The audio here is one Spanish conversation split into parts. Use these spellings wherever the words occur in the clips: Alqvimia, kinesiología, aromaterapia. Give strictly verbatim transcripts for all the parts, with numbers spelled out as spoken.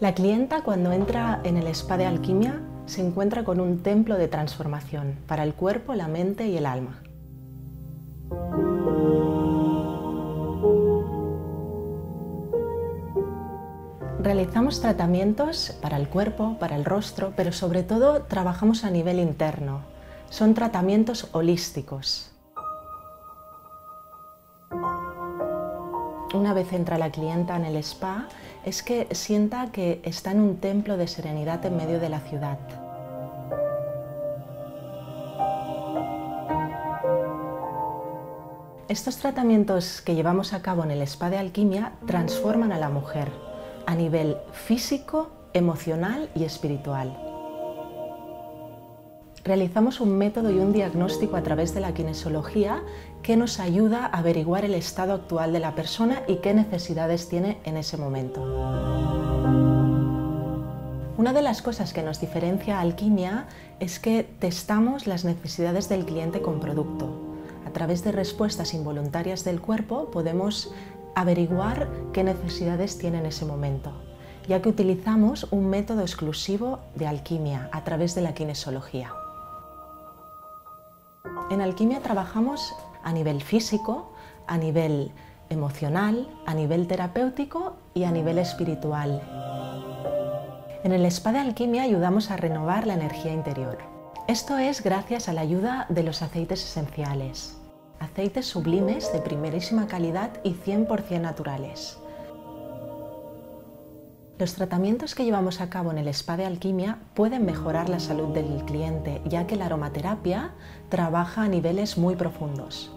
La clienta, cuando entra en el spa de Alqvimia, se encuentra con un templo de transformación para el cuerpo, la mente y el alma. Realizamos tratamientos para el cuerpo, para el rostro, pero sobre todo trabajamos a nivel interno. Son tratamientos holísticos. Una vez entra la clienta en el spa, es que sienta que está en un templo de serenidad en medio de la ciudad. Estos tratamientos que llevamos a cabo en el spa de Alqvimia transforman a la mujer a nivel físico, emocional y espiritual. Realizamos un método y un diagnóstico a través de la kinesiología que nos ayuda a averiguar el estado actual de la persona y qué necesidades tiene en ese momento. Una de las cosas que nos diferencia a Alqvimia es que testamos las necesidades del cliente con producto. A través de respuestas involuntarias del cuerpo podemos averiguar qué necesidades tiene en ese momento, ya que utilizamos un método exclusivo de Alqvimia a través de la kinesiología. En Alqvimia trabajamos a nivel físico, a nivel emocional, a nivel terapéutico y a nivel espiritual. En el spa de Alqvimia ayudamos a renovar la energía interior. Esto es gracias a la ayuda de los aceites esenciales, aceites sublimes de primerísima calidad y cien por cien naturales. Los tratamientos que llevamos a cabo en el spa de Alqvimia pueden mejorar la salud del cliente, ya que la aromaterapia trabaja a niveles muy profundos.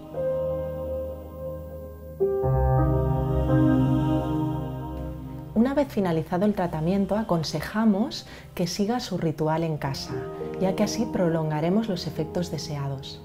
Una vez finalizado el tratamiento, aconsejamos que siga su ritual en casa, ya que así prolongaremos los efectos deseados.